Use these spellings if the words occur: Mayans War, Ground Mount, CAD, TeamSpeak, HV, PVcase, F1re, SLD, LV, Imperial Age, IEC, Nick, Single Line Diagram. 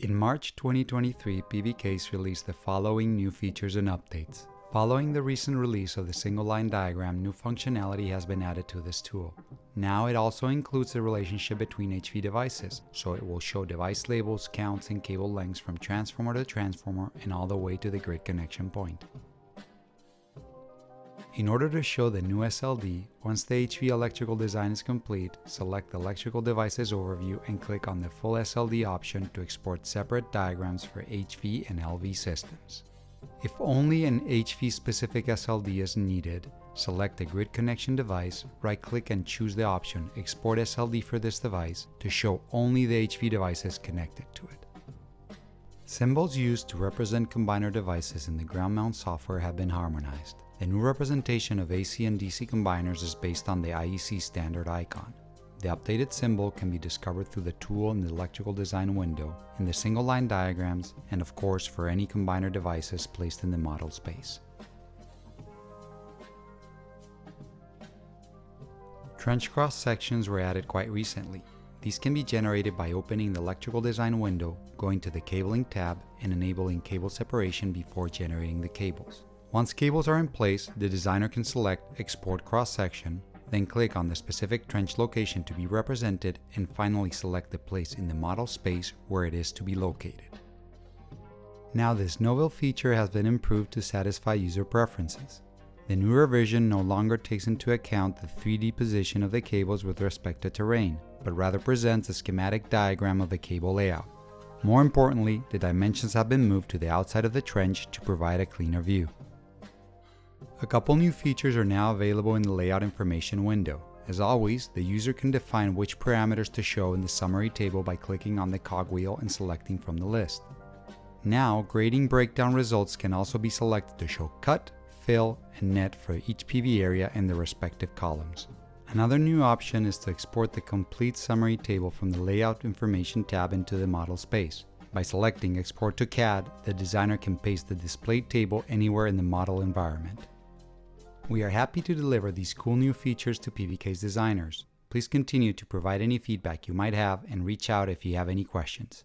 In March 2023, PVcase released the following new features and updates. Following the recent release of the single line diagram, new functionality has been added to this tool. Now it also includes the relationship between HV devices, so it will show device labels, counts, and cable lengths from transformer to transformer and all the way to the grid connection point. In order to show the new SLD, once the HV electrical design is complete, select Electrical Devices Overview and click on the Full SLD option to export separate diagrams for HV and LV systems. If only an HV-specific SLD is needed, select the grid connection device, right-click and choose the option Export SLD for this device to show only the HV devices connected to it. Symbols used to represent combiner devices in the ground mount software have been harmonized. The new representation of AC and DC combiners is based on the IEC standard icon. The updated symbol can be discovered through the tool in the electrical design window, in the single line diagrams, and of course for any combiner devices placed in the model space. Trench cross sections were added quite recently. These can be generated by opening the electrical design window, going to the cabling tab, and enabling cable separation before generating the cables. Once cables are in place, the designer can select Export Cross Section, then click on the specific trench location to be represented, and finally select the place in the model space where it is to be located. Now this novel feature has been improved to satisfy user preferences. The newer version no longer takes into account the 3D position of the cables with respect to terrain, but rather presents a schematic diagram of the cable layout. More importantly, the dimensions have been moved to the outside of the trench to provide a cleaner view. A couple new features are now available in the layout information window. As always, the user can define which parameters to show in the summary table by clicking on the cogwheel and selecting from the list. Now, grading breakdown results can also be selected to show cut, fill, and net for each PV area and their respective columns. Another new option is to export the complete summary table from the Layout Information tab into the model space. By selecting Export to CAD, the designer can paste the displayed table anywhere in the model environment. We are happy to deliver these cool new features to PVcase designers. Please continue to provide any feedback you might have and reach out if you have any questions.